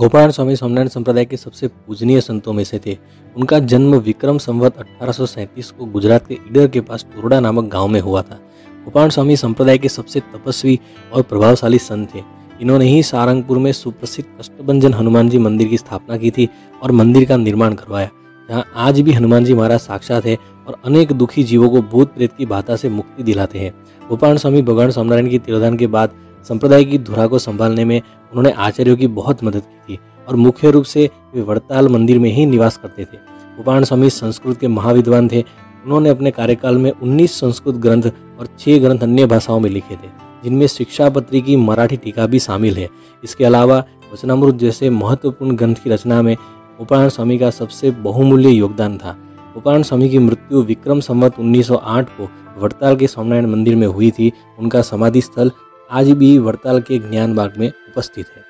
गोपालानंद स्वामी स्वामिनारायण संप्रदाय के सबसे पूजनीय संतों में से थे। उनका जन्म विक्रम संवत 1837 को गुजरात के इडर के पास तोरडा नामक गांव में हुआ था। गोपालानंद स्वामी संप्रदाय के सबसे तपस्वी और प्रभावशाली संत थे। इन्होंने ही सारंगपुर में सुप्रसिद्ध अष्टभंजन हनुमान जी मंदिर की स्थापना की थी और मंदिर का निर्माण करवाया, जहाँ आज भी हनुमान जी महाराज साक्षात है और अनेक दुखी जीवों को भूत प्रेत की बाधा से मुक्ति दिलाते हैं। गोपालानंद स्वामी भगवान स्वामिनारायण की तिरोधान के बाद संप्रदाय की धुरा को संभालने में उन्होंने आचार्यों की बहुत मदद की थी और मुख्य रूप से वे वड़ताल मंदिर में ही निवास करते थे। गोपालानंद स्वामी संस्कृत के महाविद्वान थे। उन्होंने अपने कार्यकाल में 19 संस्कृत ग्रंथ और 6 ग्रंथ अन्य भाषाओं में लिखे थे, जिनमें शिक्षापत्री की मराठी टीका भी शामिल है। इसके अलावा वचनामृत जैसे महत्वपूर्ण ग्रंथ की रचना में गोपालानंद स्वामी का सबसे बहुमूल्य योगदान था। गोपालानंद स्वामी की मृत्यु विक्रम संवत 1908 को वड़ताल के स्वामिनारायण मंदिर में हुई थी। उनका समाधि स्थल आज भी वड़ताल के ज्ञान बाग में उपस्थित है।